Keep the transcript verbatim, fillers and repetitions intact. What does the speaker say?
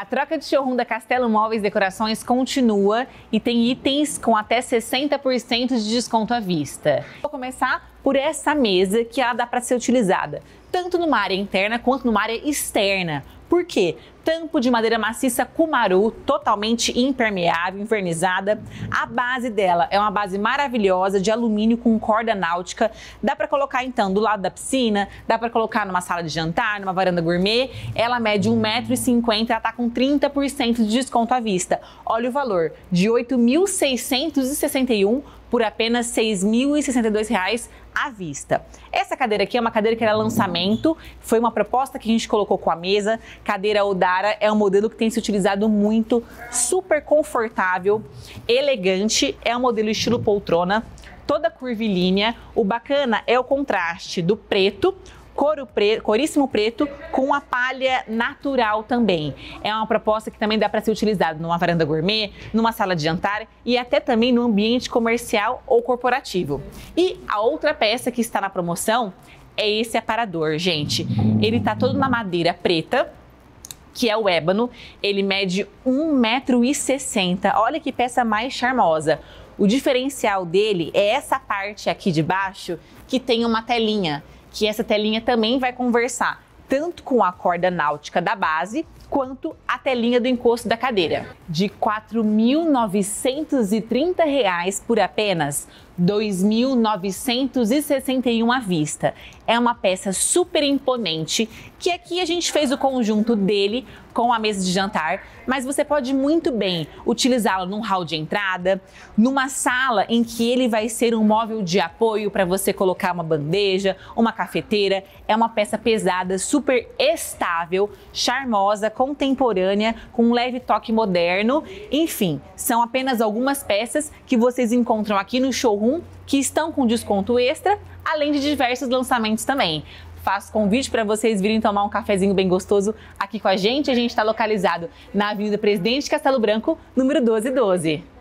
A troca de showroom da Castelo Móveis e Decorações continua e tem itens com até sessenta por cento de desconto à vista. Vou começar por essa mesa, que ela dá para ser utilizada tanto numa área interna quanto numa área externa. Por quê? Tampo de madeira maciça Kumaru, totalmente impermeável, invernizada. A base dela é uma base maravilhosa de alumínio com corda náutica. Dá para colocar então do lado da piscina, dá para colocar numa sala de jantar, numa varanda gourmet. Ela mede um metro e cinquenta, ela tá com trinta por cento de desconto à vista. Olha o valor, de oito mil seiscentos e sessenta e um reais por apenas seis mil e sessenta e dois reais à vista. Essa cadeira aqui é uma cadeira que era lançamento, foi uma proposta que a gente colocou com a mesa. Cadeira Odara é um modelo que tem se utilizado muito, super confortável, elegante, é um modelo estilo poltrona, toda curvilínea. O bacana é o contraste do preto, couro preto, coríssimo preto, com a palha natural também. É uma proposta que também dá para ser utilizada numa varanda gourmet, numa sala de jantar e até também no ambiente comercial ou corporativo. E a outra peça que está na promoção é esse aparador, gente. Ele tá todo na madeira preta, que é o ébano. Ele mede um metro e sessenta. Olha que peça mais charmosa. O diferencial dele é essa parte aqui de baixo, que tem uma telinha, que essa telinha também vai conversar tanto com a corda náutica da base quanto a telinha do encosto da cadeira. De quatro mil novecentos e trinta reais por apenas dois mil novecentos e sessenta e um reais à vista. É uma peça super imponente, que aqui a gente fez o conjunto dele com a mesa de jantar, mas você pode muito bem utilizá-lo num hall de entrada, numa sala em que ele vai ser um móvel de apoio para você colocar uma bandeja, uma cafeteira. É uma peça pesada, super estável, charmosa, contemporânea, com um leve toque moderno. Enfim, são apenas algumas peças que vocês encontram aqui no showroom que estão com desconto extra, além de diversos lançamentos também. Faço convite para vocês virem tomar um cafezinho bem gostoso aqui com a gente. A gente está localizado na Avenida Presidente Castelo Branco, número doze doze.